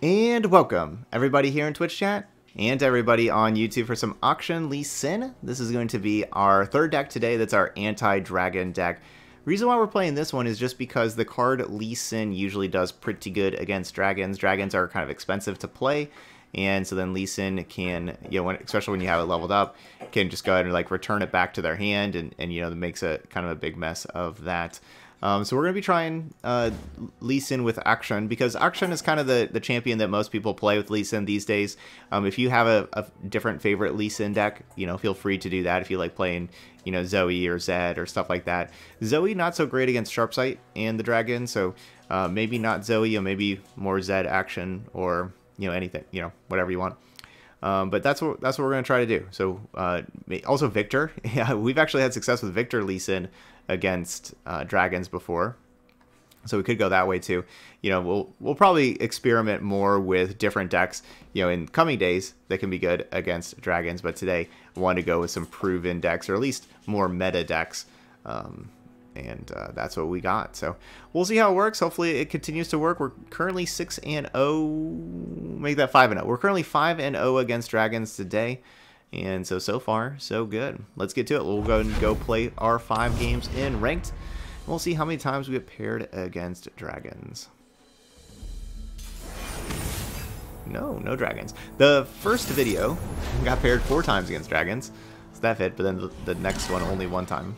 And welcome, everybody here in Twitch chat, and everybody on YouTube for some Akshan Lee Sin. This is going to be our third deck today. That's our anti-dragon deck. Reason why we're playing this one is just because the card Lee Sin usually does pretty good against dragons. Dragons are kind of expensive to play, and so then Lee Sin can, you know, especially when you have it leveled up, can just go ahead and like return it back to their hand, and you know, that makes a kind of a big mess of that. So we're going to be trying Lee Sin with Akshan, because Akshan is kind of the champion that most people play with Lee Sin these days. If you have a different favorite Lee Sin deck, you know, feel free to do that if you like playing, you know, Zoe or Zed or stuff like that. Zoe not so great against Sharp Sight and the Dragon, so maybe not Zoe, or maybe more Zed Akshan, or, you know, anything, you know, whatever you want. But that's what we're going to try to do. So also Victor. Yeah, we've actually had success with Victor Lee Sin against dragons before, so we could go that way too. You know, we'll probably experiment more with different decks, you know, in coming days that can be good against dragons. But today, I want to go with some proven decks, or at least more meta decks. And that's what we got. So we'll see how it works. Hopefully it continues to work. We're currently 6-0, make that 5-0. We're currently 5-0 against dragons today. And so far, so good. Let's get to it. We'll go and play our 5 games in ranked. We'll see how many times we get paired against dragons. No dragons. The first video got paired 4 times against dragons. So that fit, but then the next one only 1 time.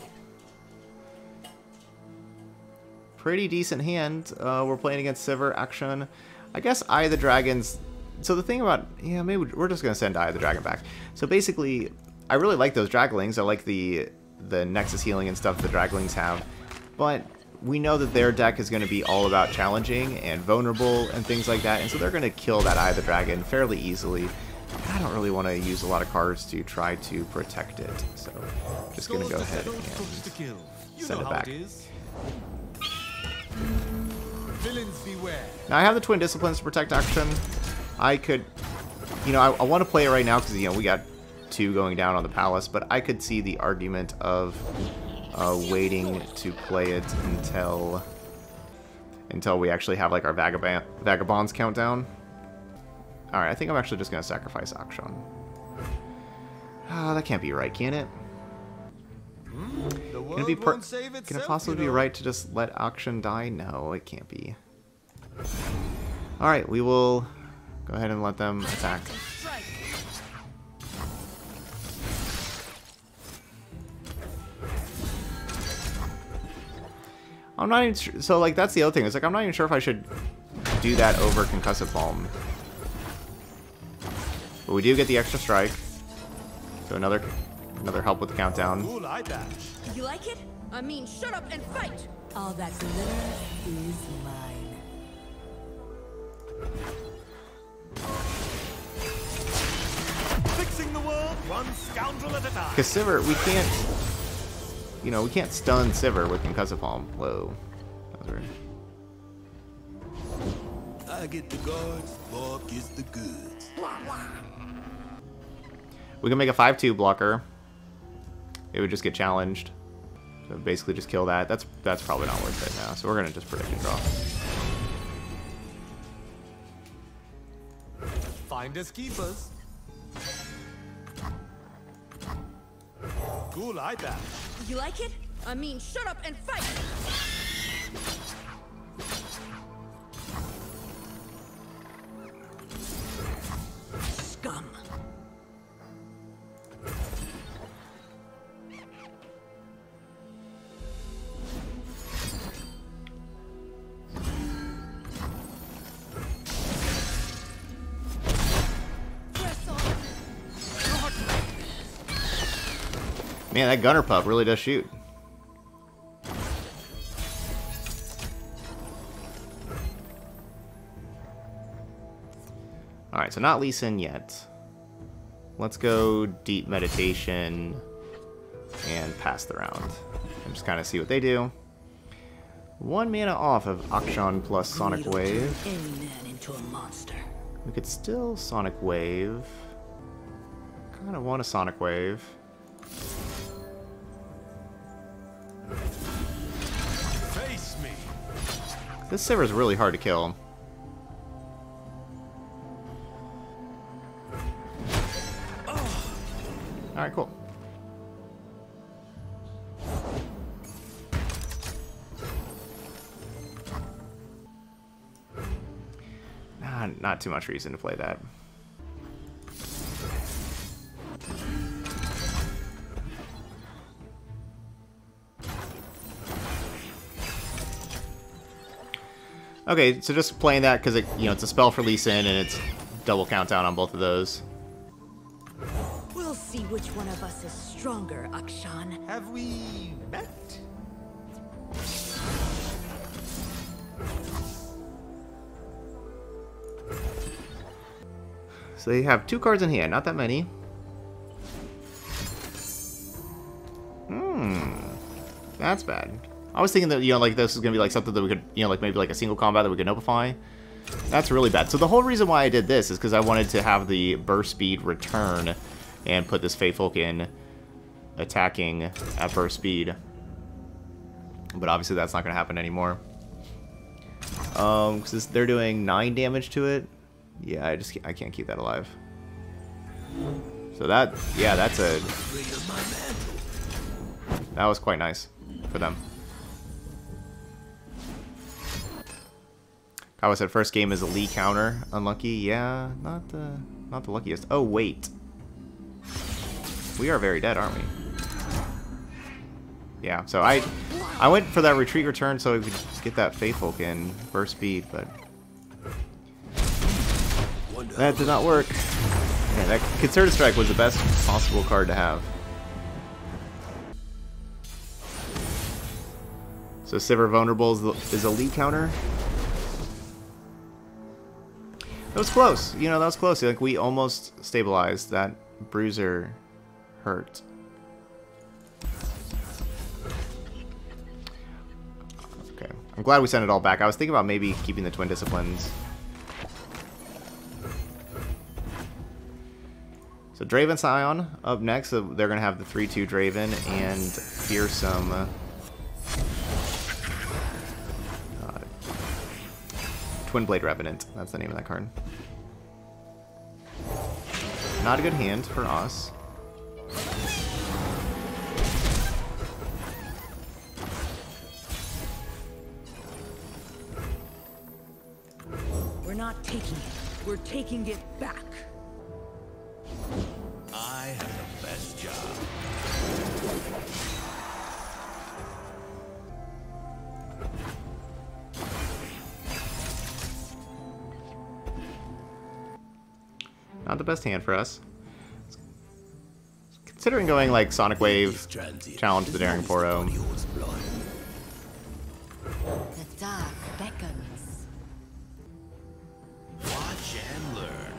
Pretty decent hand. We're playing against Sivir, Akshan. I guess Eye of the Dragon's... So the thing about... Yeah, maybe we're just going to send Eye of the Dragon back. So basically, I really like those Draglings. I like the Nexus healing and stuff the Draglings have. But we know that their deck is going to be all about challenging and vulnerable and things like that. And so they're going to kill that Eye of the Dragon fairly easily. I don't really want to use a lot of cards to try to protect it. So I'm just going to go ahead and send it back. Villains beware. Now I have the Twin Disciplines to protect Akshan. I could, you know, I want to play it right now because, you know, we got 2 going down on the palace, but I could see the argument of waiting to play it until we actually have like our Vagabond's countdown. All right, I think I'm actually just going to sacrifice Akshan. Ah, that can't be right, can it? Can it be possibly be right to just let Akshan die? No, it can't be. Alright, we will go ahead and let them attack. I'm not even sure. So, like, that's the other thing. It's like, I'm not even sure if I should do that over Concussive Palm. But we do get the extra strike. So, another help with the countdown. You like it? I mean, shut up and fight! All that glitter is mine. Fixing the world, one scoundrel at a time. Because Sivir, we can't... You know, we can't stun Sivir with Concussive Palm. Whoa. That was weird. I get the guards, Bob gets the goods. We can make a 5-2 blocker. It would just get challenged. So basically just kill that. That's probably not worth it now. So we're going to just predict and draw. Find us keepers. Cool, I bet. You like it? I mean, shut up and fight! Scum. Man, that gunner pup really does shoot. Alright, so not Lee Sin yet. Let's go Deep Meditation and pass the round. And just kind of see what they do. 1 mana off of Akshan plus Sonic Wave. We could still Sonic Wave. Kind of want a Sonic Wave. This Sivir's really hard to kill. not too much reason to play that. Okay, so just playing that because it's a spell for Lee Sin and it's double countdown on both of those. We'll see which one of us is stronger, Akshan. Have we met? So you have 2 cards in hand, not that many. That's bad. I was thinking that, like this is gonna be like something that we could, like maybe like a single combat that we could Nobify. That's really bad. So the whole reason why I did this is because I wanted to have the burst speed return and put this Fae Folk in attacking at burst speed. But obviously that's not gonna happen anymore. Because they're doing 9 damage to it. Yeah, I can't keep that alive. So that, yeah, that's a... That was quite nice for them. Kawa said first game is a Lee counter. Unlucky, yeah, not the luckiest. Oh wait, we are very dead, aren't we? Yeah, so I went for that retreat return so we could just get that Fae Folk in burst speed, but that did not work. Yeah, that Concerted Strike was the best possible card to have. So Sivir vulnerable is a Lee counter. That was close. That was close. Like, we almost stabilized. That bruiser hurt. Okay. I'm glad we sent it all back. I was thinking about maybe keeping the Twin Disciplines. So Draven Sion up next. So they're going to have the 3-2 Draven and fearsome... Twin Blade Revenant, that's the name of that card. Not a good hand for us. We're not taking it. We're taking it back. I have the best job. Not the best hand for us. Considering going like Sonic Wave, challenge the Daring Poro. The dark beckons. Watch and learn.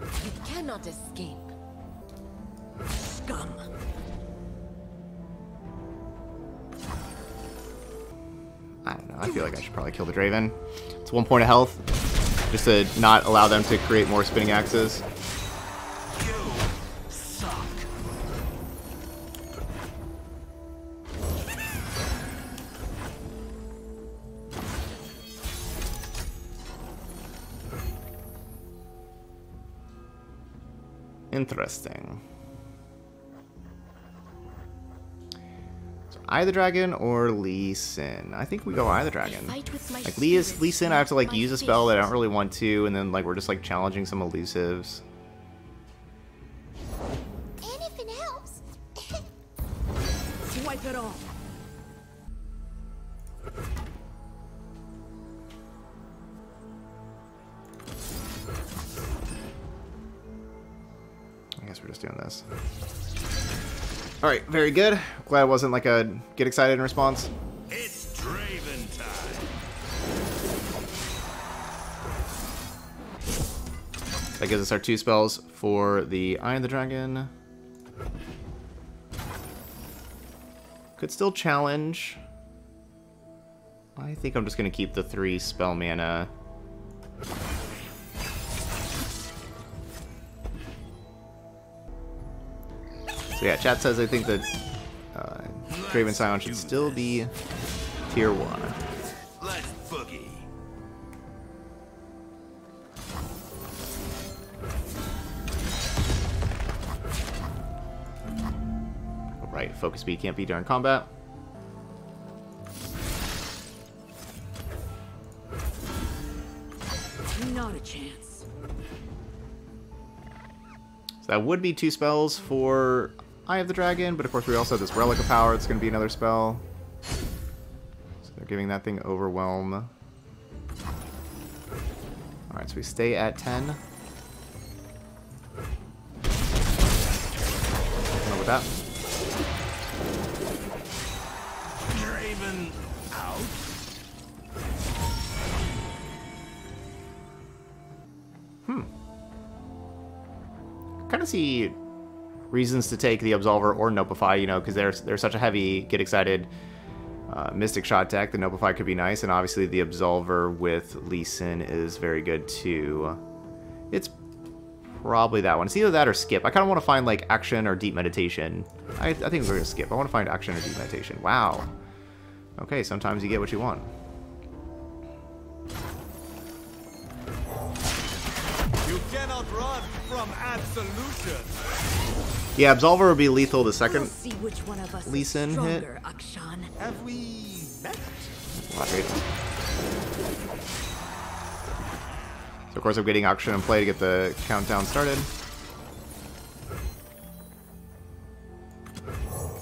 You cannot escape. Scum. I don't know, I feel like I should probably kill the Draven. It's 1 point of health, just to not allow them to create more spinning axes. You suck. Interesting. Eye of the Dragon or Lee Sin? I think we go Eye of the Dragon. Like Lee Sin, I have to like use a spell that I don't really want to, and then like we're just like challenging some elusives. Anything else? Swipe it off. I guess we're just doing this. Alright, very good. Glad it wasn't like a get excited in response. It's Draven time. That gives us our 2 spells for the Eye of the Dragon. Could still challenge. I think I'm just going to keep the 3 spell mana. So yeah, chat says I think that Draven Sion should still be tier 1. Let's boogie. All right. Alright, focus speed can't be during combat. Not a chance. So that would be two spells for Eye of the Dragon, but of course we also have this Relic of Power. It's going to be another spell. So they're giving that thing Overwhelm. Alright, so we stay at 10. Deal with that. Draven out. Kind of see reasons to take the Absolver or Nobify, you know, because they're such a heavy, get excited Mystic Shot deck. The Nobify could be nice, and obviously the Absolver with Lee Sin is very good too. It's probably that one. It's either that or skip. I kind of want to find like Action or Deep Meditation. I think we're gonna skip. I want to find Action or Deep Meditation. Wow. Okay, sometimes you get what you want. You cannot run from absolution. Yeah, Absolver would be lethal the second Lee Sin hit. Akshan. Have we met? So of course I'm getting Akshan in play to get the countdown started.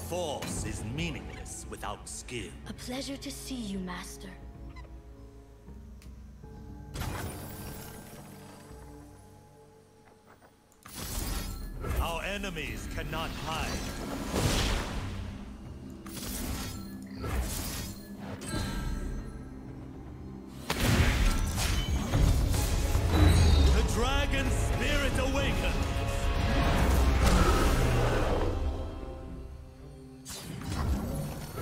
Force is meaningless without skill. A pleasure to see you, Master. Our enemies cannot hide. The dragon spirit awakens.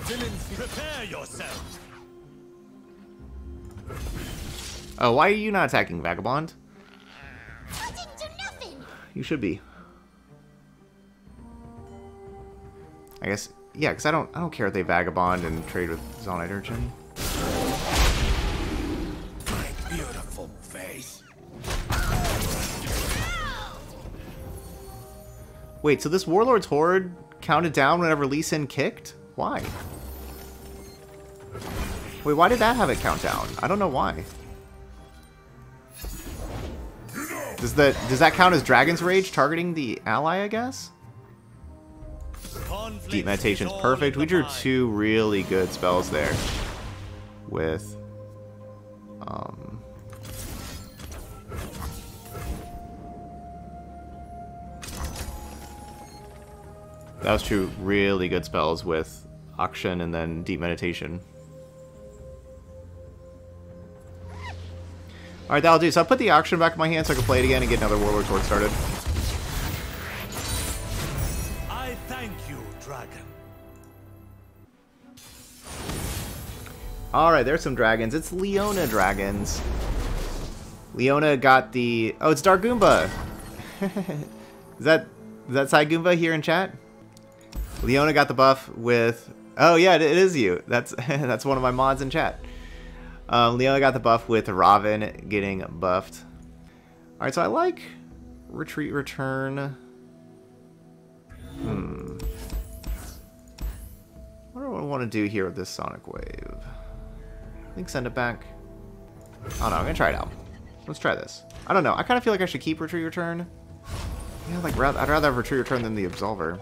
Villains, prepare yourself. Oh, why are you not attacking, Vagabond? I didn't do nothing. You should be. I guess, yeah, because I don't care if they Vagabond and trade with Zonite Urchin. My beautiful face. Wait, so this Warlord's Horde counted down whenever Lee Sin kicked? Why? Wait, why did that have a countdown? I don't know why. Does that count as Dragon's Rage targeting the ally, I guess? Deep Meditation's perfect. We drew two really good spells there with that was two really good spells with Akshan and then Deep Meditation. Alright, that'll do. So I put the Akshan back in my hand so I can play it again and get another Warlord's Horde started. Alright, there's some dragons. It's Leona dragons. Leona got the... Oh, it's Dargoomba! Is that Cygoomba here in chat? Leona got the buff with... Oh yeah, it is you. That's that's one of my mods in chat. Leona got the buff with Raven getting buffed. Alright, so I like Retreat Return. What do I want to do here with this Sonic Wave? I think send it back. Oh no, I'm gonna try it out. Let's try this. I don't know. I kind of feel like I should keep Retreat Return. Yeah, like I'd rather have Retreat Return than the Absolver.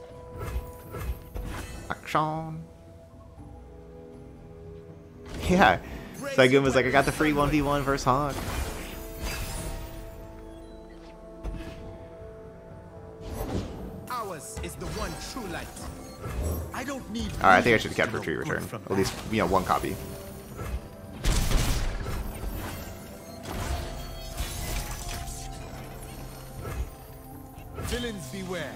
Akshan. Yeah. Saigoon was like, I got the free 1v1 versus Hawk. Ours is the one true light. I don't need. All right, I think I should have kept Retreat Return. At least, you know, one copy. Villains beware.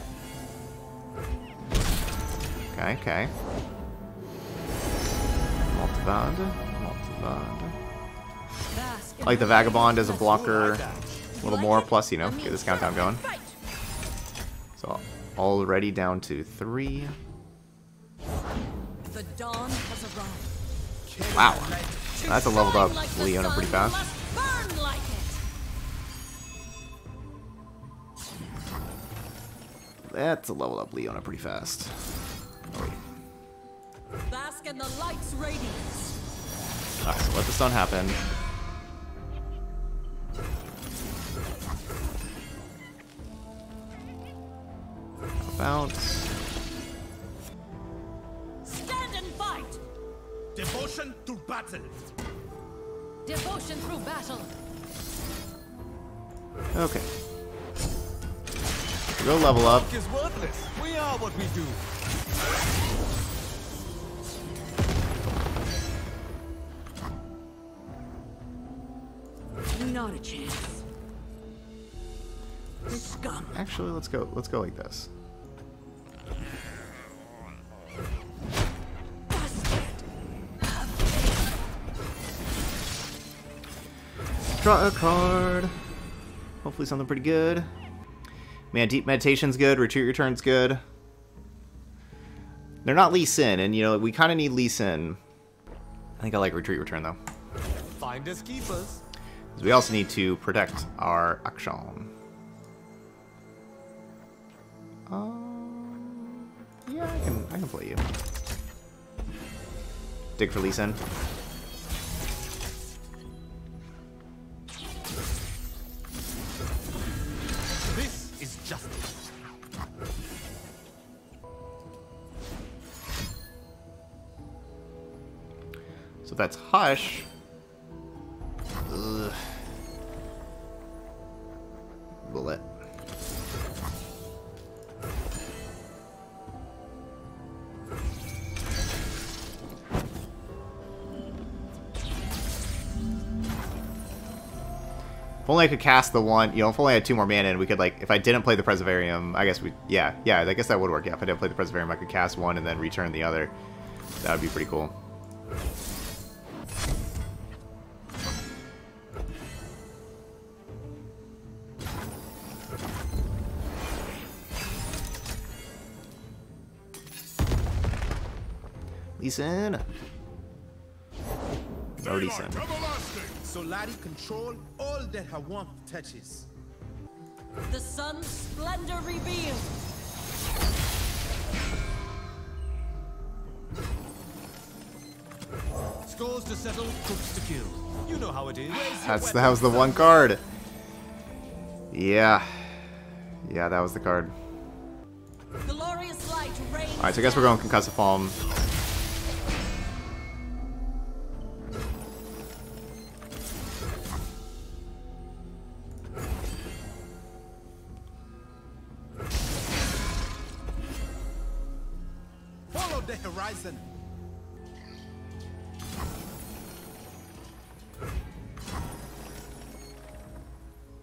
Okay, okay. Multiband. Multiband. I like the Vagabond as a blocker a little more, plus, you know, get this countdown going. So already down to 3. The dawn has arrived. Wow. That's a leveled up Leona pretty fast. That's a level up Leona pretty fast. Oh, wait. and the light's radiance. Alright, so let this don't happen. Bounce. Stand and fight. Devotion to battle. Devotion through battle. Okay. Go level up. Is worthless. We are what we do. Not a chance. Scum. Actually, let's go like this. Draw a card. Hopefully something pretty good. Man, Deep Meditation's good. Retreat Return's good. They're not Lee Sin, and you know we kind of need Lee Sin. I think I like Retreat Return though. Find us, keep us. Because we also need to protect our Akshan. Yeah, I can play you. Dig for Lee Sin. So that's Hush. Ugh. Bullet. If only I could cast the one, you know, if only I had two more mana and we could, like, if I didn't play the Preservarium, I guess we, yeah, I guess that would work. Yeah, if I didn't play the Preservarium, I could cast one and then return the other. That would be pretty cool. Listen. Already sent. So Lottie control all that her warmth touches. The sun's splendor revealed. Scores to settle, cooks to kill. You know how it is. That was the one card. Yeah. Yeah, that was the card. Glorious light reigns. Alright, so I guess we're going Concussive Palm.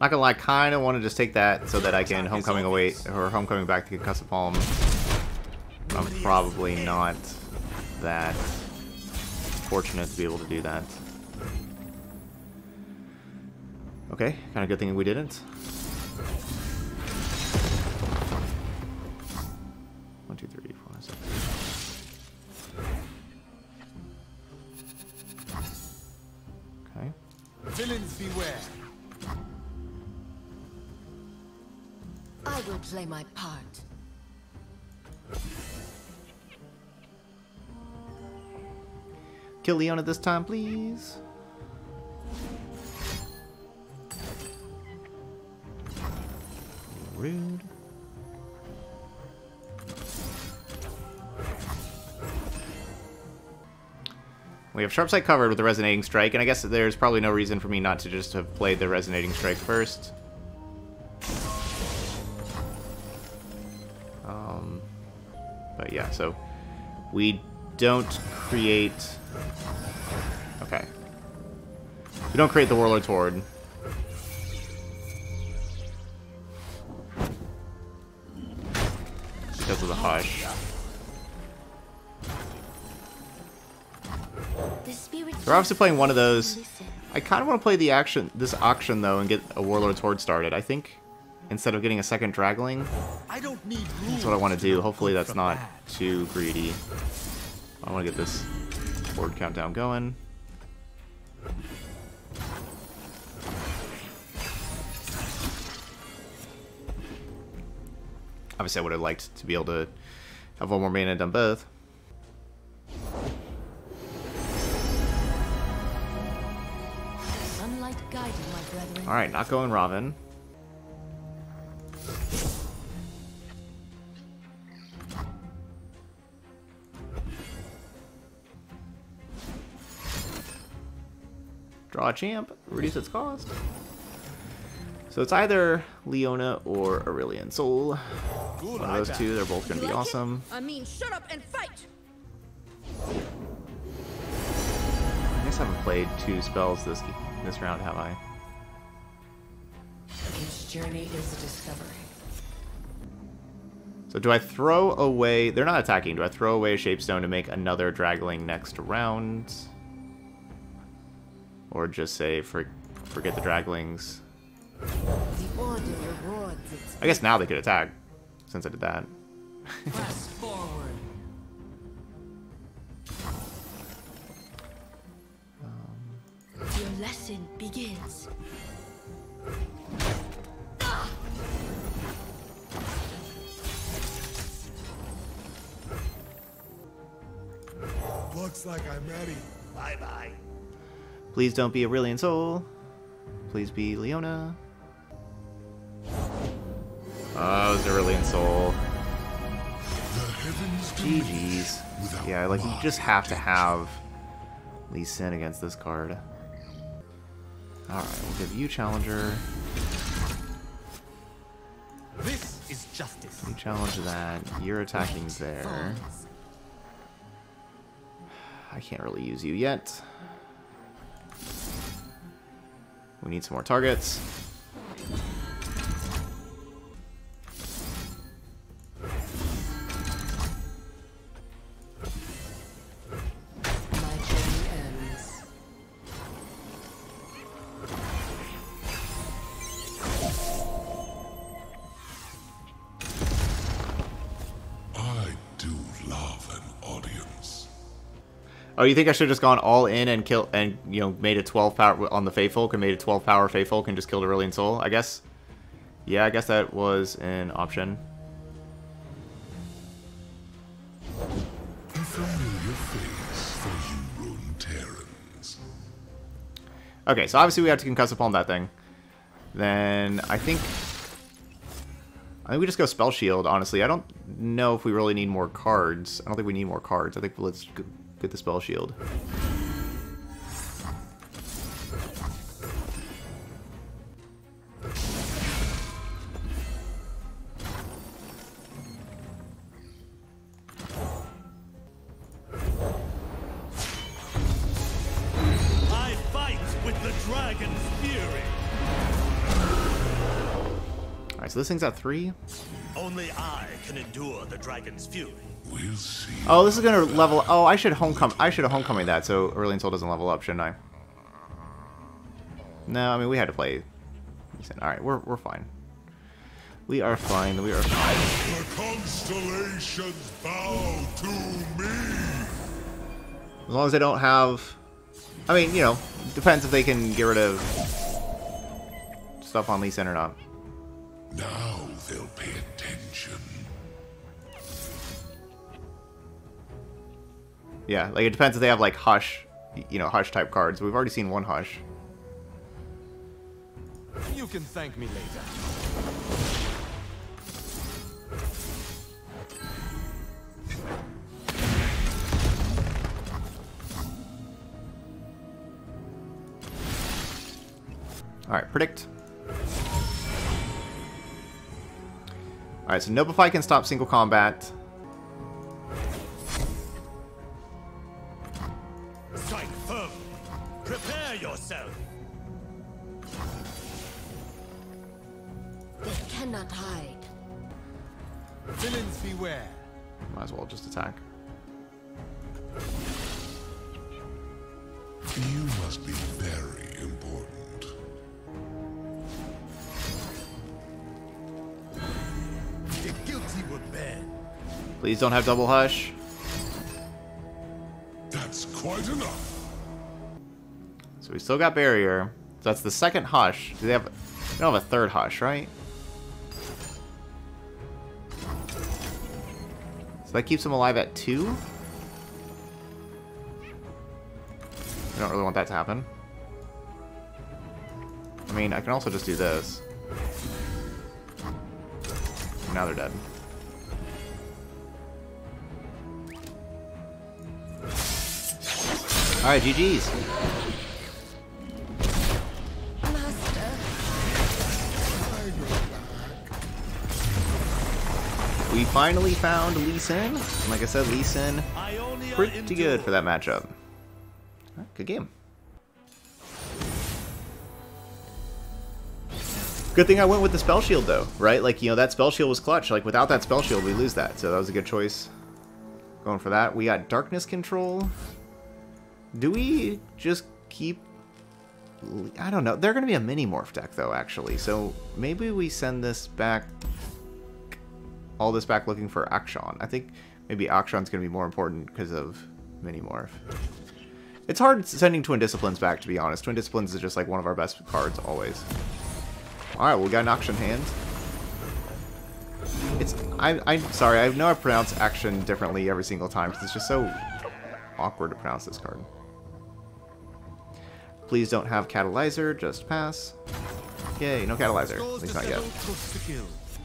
Not gonna lie, I kind of want to just take that so that I can homecoming away or homecoming back to Concussive Palm. I'm probably not that fortunate to be able to do that. Okay, kind of good thing we didn't. 1, 2, 3, 4, 5, 6. Okay. Villains beware. I will play my part. Kill Leona this time, please. Rude. We have Sharp Sight covered with the Resonating Strike, and I guess there's probably no reason for me not to just have played the Resonating Strike first. But yeah, so we don't create... Okay. We don't create the Warlord's Horde. Because of the Hush. We're obviously playing one of those. I kind of want to play the action, this auction though, and get a Warlord's Horde started. I think instead of getting a second Dragling, that's what I want to do. Hopefully that's not too greedy. I want to get this Horde countdown going. Obviously I would have liked to be able to have one more mana and done both. Alright, not going Robin. Draw a champ, reduce its cost. So it's either Leona or Aurelion Sol. One of those two, they're both going to be awesome. I mean, shut up and fight! I guess I haven't played two spells this round, have I? Each journey is a discovery. So do I throw away... They're not attacking. Do I throw away a Shapestone to make another Dragling next round? Or just say, forget the Draglings? I guess now they could attack, since I did that. Press forward. Your lesson begins. Looks like I'm ready. Bye-bye. Please don't be Aurelion Sol. Please be Leona. Oh, it was Aurelion Sol. GG's. Yeah, like, you just have to have Lee Sin against this card. Alright, we'll give you Challenger. This is justice. You challenge that. You're attacking there. I can't really use you yet. We need some more targets. Oh, you think I should have just gone all in and kill, and you know, made a 12 power on the Faithfolk and made a 12 power Faithfolk and just killed Aurelion Sol? I guess. Yeah, I guess that was an option. A familiar face for you Runeterrans. Okay, so obviously we have to Concussive Palm that thing. Then I think we just go Spell Shield. Honestly, I don't know if we really need more cards. I don't think we need more cards. I think let's go. Get the Spell Shield. I fight with the dragon's fury. All right, so this thing's at 3. Only I can endure the dragon's fury. We'll see. Oh, this is gonna level. Oh, I should homecoming. I should have homecoming that, so Aurelion Sol doesn't level up, shouldn't I? No, I mean we had to play. All right, we're fine. We are fine. We are fine. The constellations bow to me. As long as they don't have. I mean, you know, depends if they can get rid of stuff on Lee Sin or not. Now they'll pay attention. Yeah, like, it depends if they have, like, Hush, you know, Hush-type cards. We've already seen one Hush. You can thank me later. Alright, predict. Alright, so Nobify can stop single combat. Prepare yourself. They cannot hide. Villains beware. Might as well just attack. You must be very important. The guilty were banned. Please don't have double Hush. That's quite enough. So we still got Barrier. So that's the second Hush. Do they have? They don't have a third Hush, right? So that keeps them alive at 2. I don't really want that to happen. I mean, I can also just do this. Now they're dead. Alright, GG's. Master. We finally found Lee Sin. And like I said, Lee Sin, pretty good for that matchup. Good game. Good thing I went with the spell shield though, right? Like, you know, that spell shield was clutch. Like, without that spell shield, we lose that. So that was a good choice. Going for that. We got darkness control. Do we just keep... I don't know. They're going to be a Minimorph deck though, actually. So maybe we send this back... all this back looking for Akshan. I think maybe Akshan's going to be more important because of Minimorph. It's hard sending Twin Disciplines back, to be honest. Twin Disciplines is just like one of our best cards always. Alright, well, we got an Akshan hand. It's... I'm sorry, I know I pronounce Akshan differently every single time, because it's just so awkward to pronounce this card. Please don't have Catalyzer, just pass. Yay, no Catalyzer. At least not yet.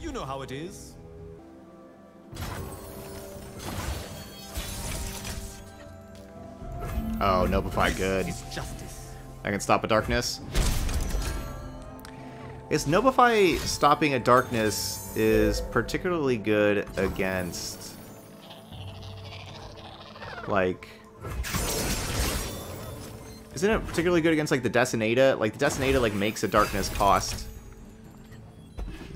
You know how it is. Oh, Nobify, good. I can stop a darkness. Is Nobify stopping a darkness is particularly good against, like, isn't it particularly good against like the Destinata? Like the Destinata like makes a darkness cost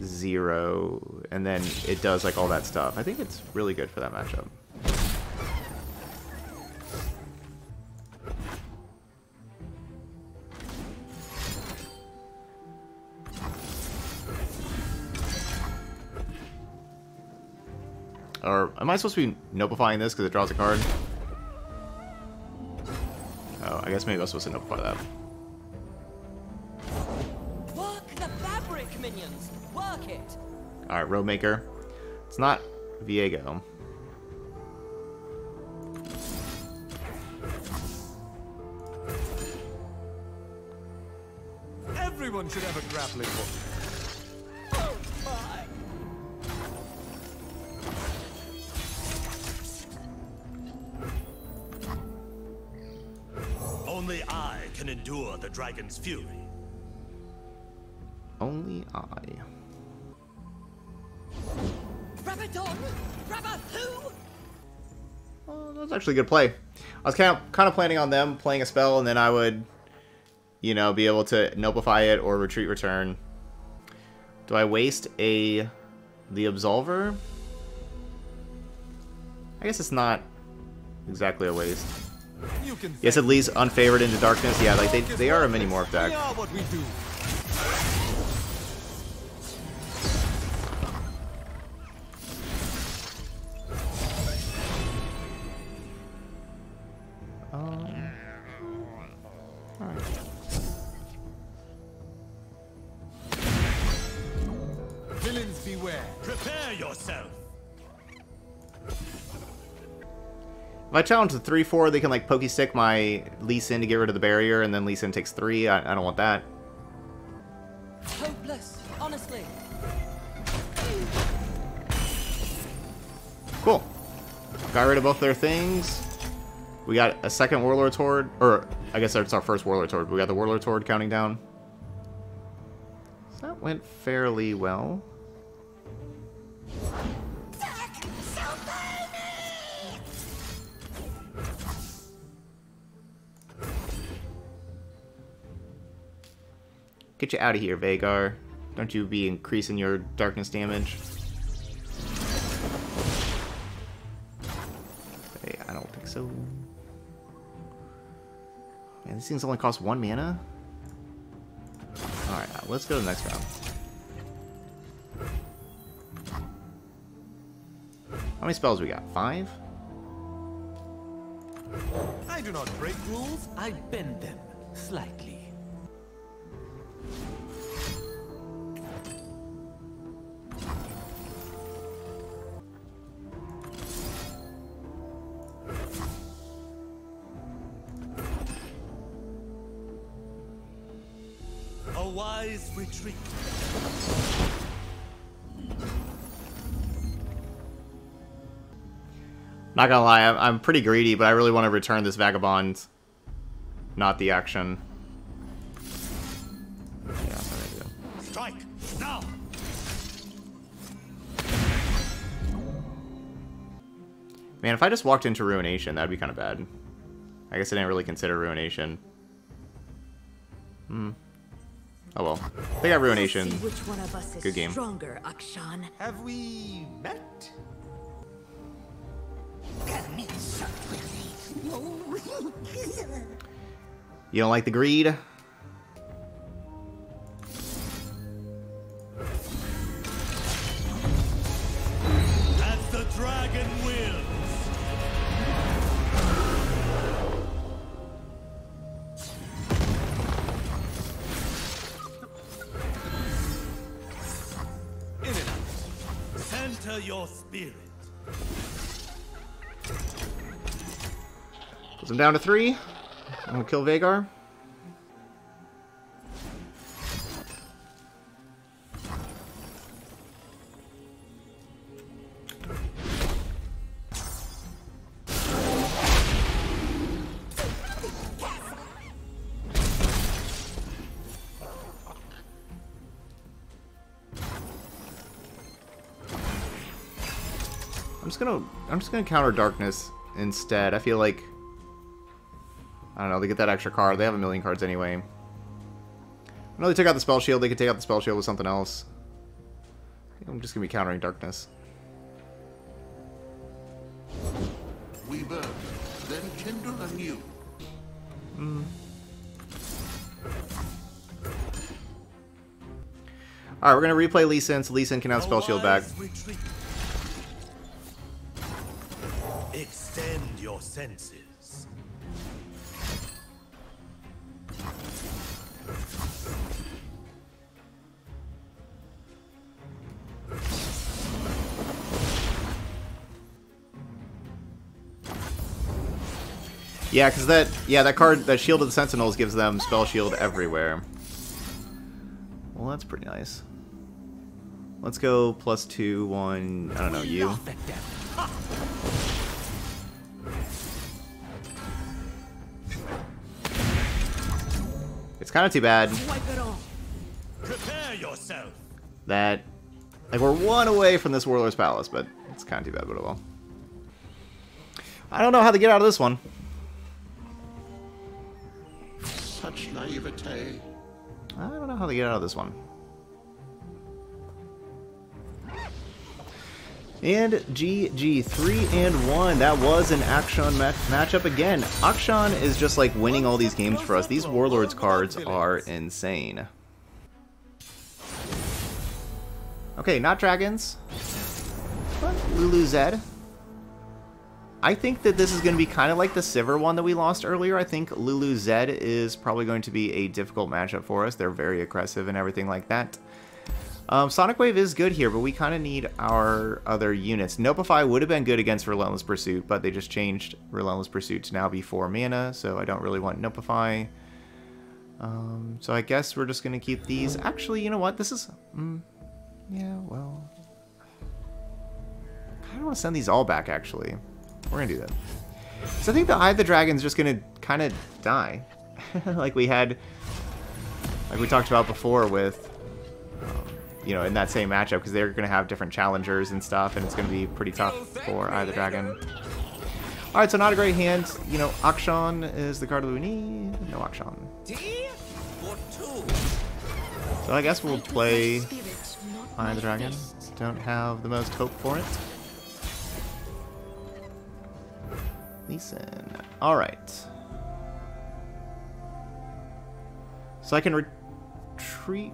0, and then it does like all that stuff. I think it's really good for that matchup. Or am I supposed to be nobifying this because it draws a card? Oh, I guess maybe I was supposed to nobify that. Work the fabric, minions. Work it. All right, Roadmaker. It's not Viego. Everyone should have a grappling hook. Only I can endure the dragon's fury. Only I. Rabadon! Rabba who? Oh, that was actually a good play. I was kind of planning on them playing a spell, and then I would, you know, be able to nobify it or retreat return. Do I waste the Absolver? I guess it's not exactly a waste. Yes, it leads unfavored into darkness. Yeah, like they are a Minimorph deck. All right. Villains beware. Prepare yourself. If I challenge the 3-4, they can like Pokestick my Lee Sin to get rid of the barrier, and then Lee Sin takes 3. I don't want that. Hopeless, honestly. Cool. Got rid of both their things. We got a second Warlord's Horde, or I guess it's our first Warlord's Horde. But we got the Warlord's Horde counting down. So that went fairly well. Get you out of here, Vagar. Don't you be increasing your darkness damage. Hey, I don't think so. Man, these things only cost 1 mana? Alright, let's go to the next round. How many spells we got? 5? I do not break rules, I bend them slightly. wise retreat. Not gonna lie, I'm pretty greedy, but I really want to return this Vagabond. Not the Akshan. Yeah, strike now. Man, if I just walked into Ruination, that'd be kind of bad. I guess I didn't really consider Ruination. Hmm. Oh well. They got Ruination. Which one of us is good game. Stronger, Akshan. Have we met? You don't like the greed? As the dragon wills. In and out. Center your spirit. I'm down to 3. I'm gonna kill Vagar. I'm just gonna counter darkness instead. I feel like I don't know, they get that extra card. They have a million cards anyway. I know they took out the spell shield. They could take out the spell shield with something else. I think I'm just going to be countering darkness. We burn, then kindle anew. Alright, we're going to replay Lee Sin, so Lee Sin can have spell shield back. Retreat. Extend your senses. Yeah, because that card, that Shield of the Sentinels gives them spell shield everywhere. Well, that's pretty nice. Let's go plus 2, 1, I don't know, you. It's kind of too bad that, like, we're one away from this Warlord's Palace, but it's kind of too bad, but well. I don't know how to get out of this one. Such naivete. I don't know how to get out of this one. And GG, 3-1. That was an Akshan matchup again. Akshan is just like winning all these games for us. These Warlords cards are insane. Okay, not dragons. But Lulu Zed. I think that this is going to be kind of like the Sivir one that we lost earlier. I think Lulu Zed is probably going to be a difficult matchup for us. They're very aggressive and everything like that. Sonic Wave is good here, but we kind of need our other units. Nobify would have been good against Relentless Pursuit, but they just changed Relentless Pursuit to now be 4 mana, so I don't really want Nobify. So I guess we're just going to keep these. Actually, you know what? This is... yeah, well... I kind of want to send these all back, actually. We're going to do that. So I think the Eye of the Dragon is just going to kind of die. Like we talked about before with... you know, in that same matchup, because they're going to have different challengers and stuff, and it's going to be pretty tough for Eye of the Dragon. All right, so not a great hand. You know, Akshan is the card that we need. No Akshan. So I guess we'll play Eye of the Dragon. Don't have the most hope for it. Lee Sin. All right. So I can retreat.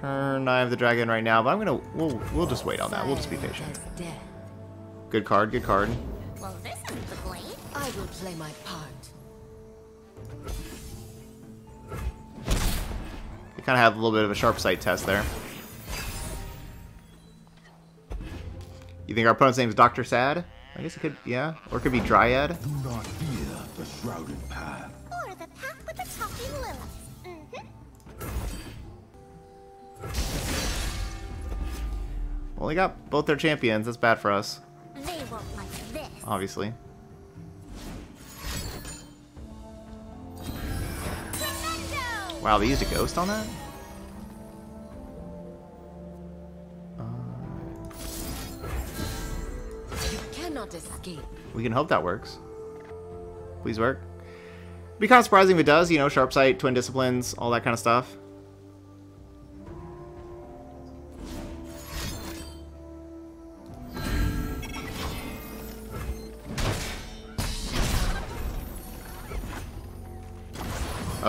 Turn Eye of the Dragon right now, but I'm gonna we'll just wait on that. We'll just be patient. Good card, good card. Well, this isn't the blade. I will play my part. They kind of have a little bit of a sharp sight test there. You think our opponent's name is Dr. Sad? I guess it could, yeah, or it could be Dryad. Do not fear the shrouded path. Or the path with the talking lilies. Well, they got both their champions. That's bad for us. They won't like this. Obviously. Tremendo! Wow, they used a ghost on that? You cannot escape. We can hope that works. Please work. It'd be kind of surprising if it does, you know, Sharp Sight, Twin Disciplines, all that kind of stuff.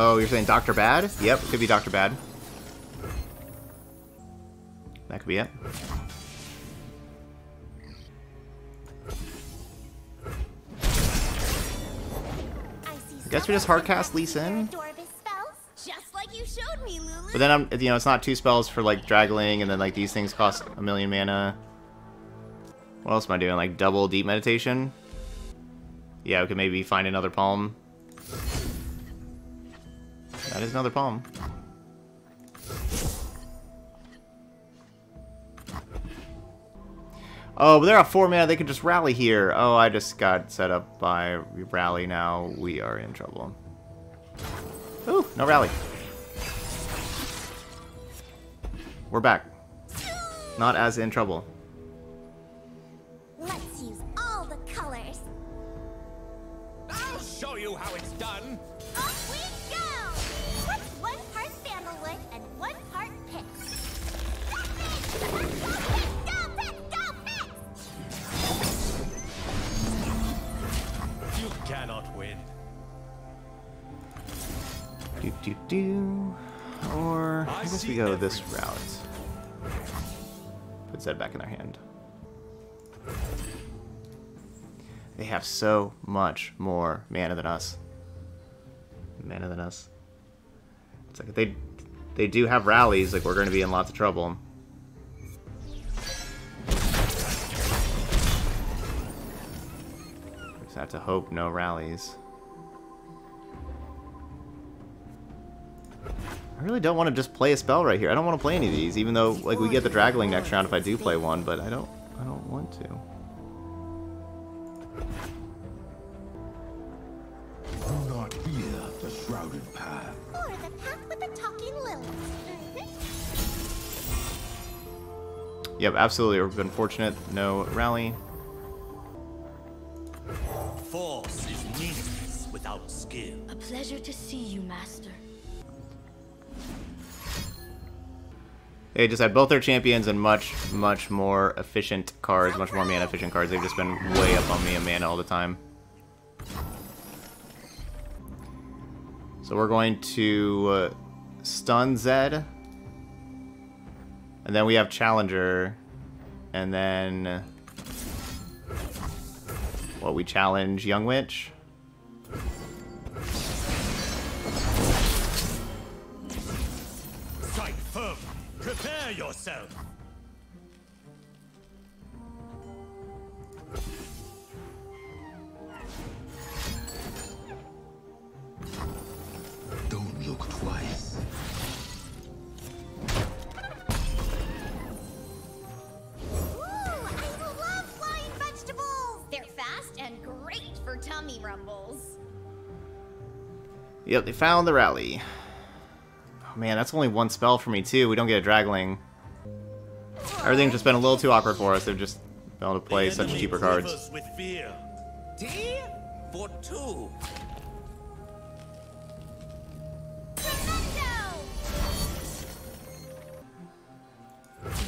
Oh, you're saying Dr. Bad? Yep, it could be Dr. Bad. That could be it. I guess we just hardcast Lee Sin. But then I'm, you know, it's not two spells for like Dragling, and then like these things cost 1,000,000 mana. What else am I doing? Like double Deep Meditation? Yeah, we could maybe find another palm. That is another palm. Oh, but they're at 4 mana. They can just rally here. Oh, I just got set up by rally. Now we are in trouble. Ooh, no rally. We're back. Not as in trouble. Let's use all the colors. I'll show you how it's done. Off we go. What's 1 part sandalwood and 1 part pitch? Cannot win. Do do do. Or I guess we go this route. Put Zed back in their hand. They have so much more mana than us. It's like if they do have rallies, like we're going to be in lots of trouble. I have to hope no rallies. I really don't want to just play a spell right here. I don't want to play any of these, even though like we get the Dragling next round if I do play one, but I don't want to. Do not fear the shrouded path. Or the path with the talking lilies. Yep, absolutely. We've been fortunate. No rally. Force is meaningless without skill. A pleasure to see you, Master. They just had both their champions and much more efficient cards, much more mana efficient cards. They've just been way up on me in mana all the time. So we're going to stun Zed. And then we have Challenger. And then... Well, we challenge Young Witch. Strike firm. Prepare yourself. Don't look twice. Tummy rumbles. Yep, they found the rally. Oh man, that's only 1 spell for me too. We don't get a Dragling. Everything's just been a little too awkward for us. They've just been able to play such cheaper cards. With fear. D for 2.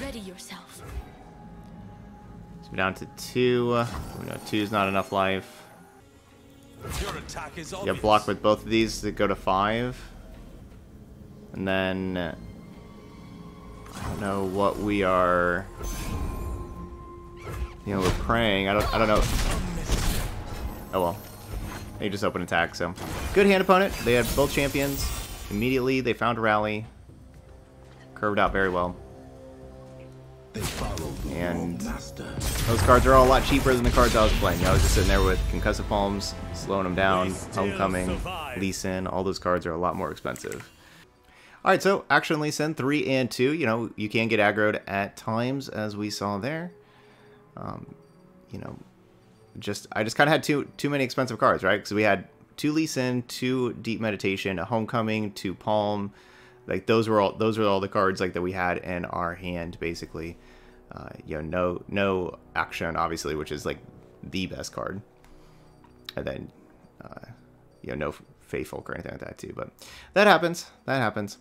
Ready yourself. So we're down to 2. Oh, no, 2's not enough life. Yeah, block with both of these that go to 5. And then... I don't know what we are... You know, we're praying. I don't know. Oh well. They just open attack, so... Good hand opponent. They had both champions. Immediately, they found a rally. Curved out very well. And those cards are all a lot cheaper than the cards I was playing. You know, I was just sitting there with Concussive Palms, slowing them down, Homecoming, Lee Sin. All those cards are a lot more expensive. All right, so Akshan, Lee Sin, 3 and 2. You know, you can get aggroed at times, as we saw there. You know, I just kind of had too many expensive cards, right? Because we had 2 Lee Sin, 2 Deep Meditation, a Homecoming, 2 Palm. Like those were all the cards like that we had in our hand, basically. You know, no Akshan, obviously, which is like the best card. And then, you know, no Fae Folk or anything like that too. But that happens. That happens.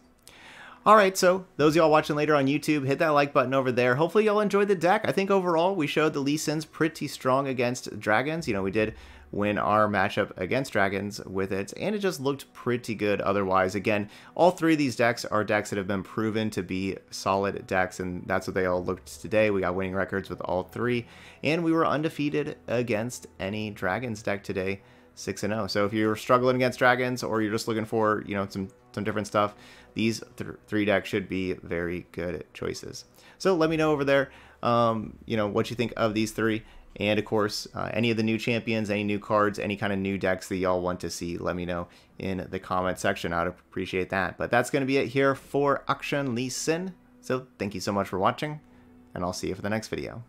All right, so those of y'all watching later on YouTube, hit that like button over there. Hopefully y'all enjoyed the deck. I think overall we showed the Lee Sin's pretty strong against dragons. You know, we did win our matchup against dragons with it, and it just looked pretty good otherwise. Again, all 3 of these decks are decks that have been proven to be solid decks, and that's what they all looked today. We got winning records with all 3, and we were undefeated against any dragons deck today, 6-0. So if you're struggling against dragons, or you're just looking for, you know, some different stuff, these 3 decks should be very good choices. So let me know over there, you know, what you think of these 3. And of course, any of the new champions, any new cards, any kind of new decks that y'all want to see, let me know in the comment section. I'd appreciate that. But that's going to be it here for Akshan, Lee Sin. So thank you so much for watching, and I'll see you for the next video.